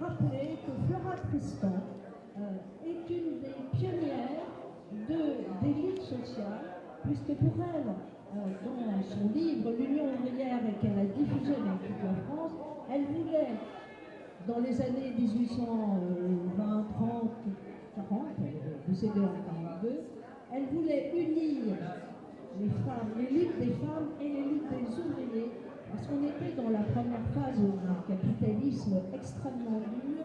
rappeler que Flora Tristan est une des pionnières des luttes sociales, puisque pour elle, dans son livre L'Union ouvrière, et qu'elle a diffusé dans toute la France, elle voulait, dans les années 1820, 30, 40, décédée en 42, elle voulait unir les femmes, les luttes des femmes et les luttes des ouvriers, parce qu'on était dans la première phase d'un capitalisme extrêmement dur,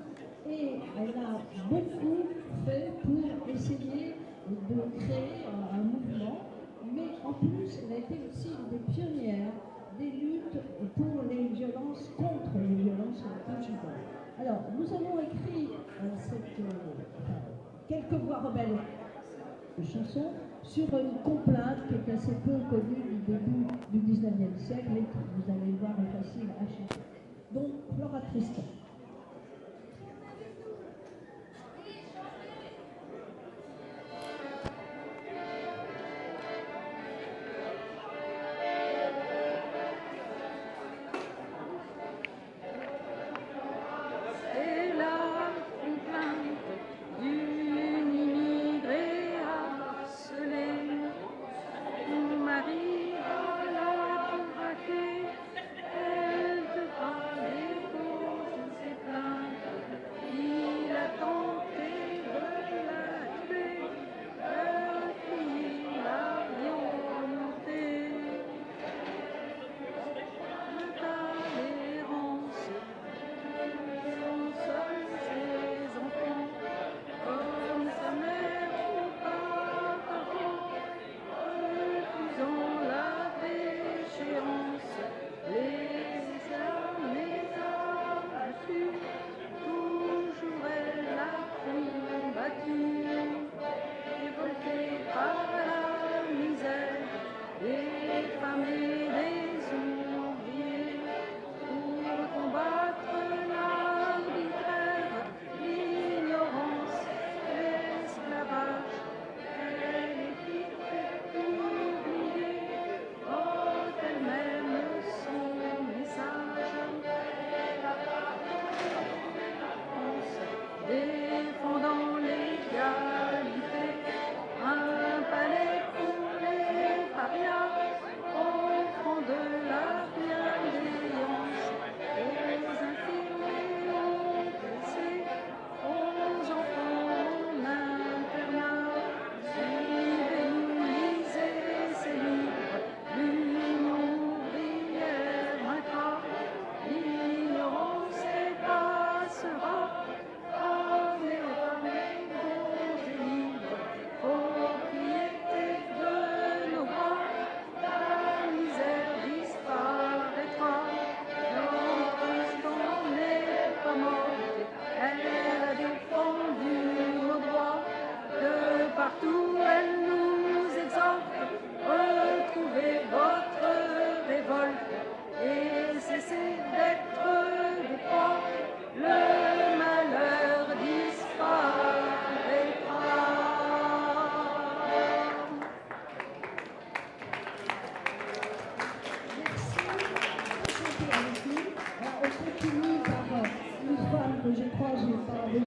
et elle a beaucoup fait pour essayer de créer un mouvement, mais en plus elle a été aussi une des pionnières des luttes pour les violences, contre les violences conjugales. Alors nous avons écrit quelques voix rebelles de chansons sur une complainte qui est assez peu connue du début du 19e siècle et que vous allez voir est facile à chanter. Donc Flora Tristan.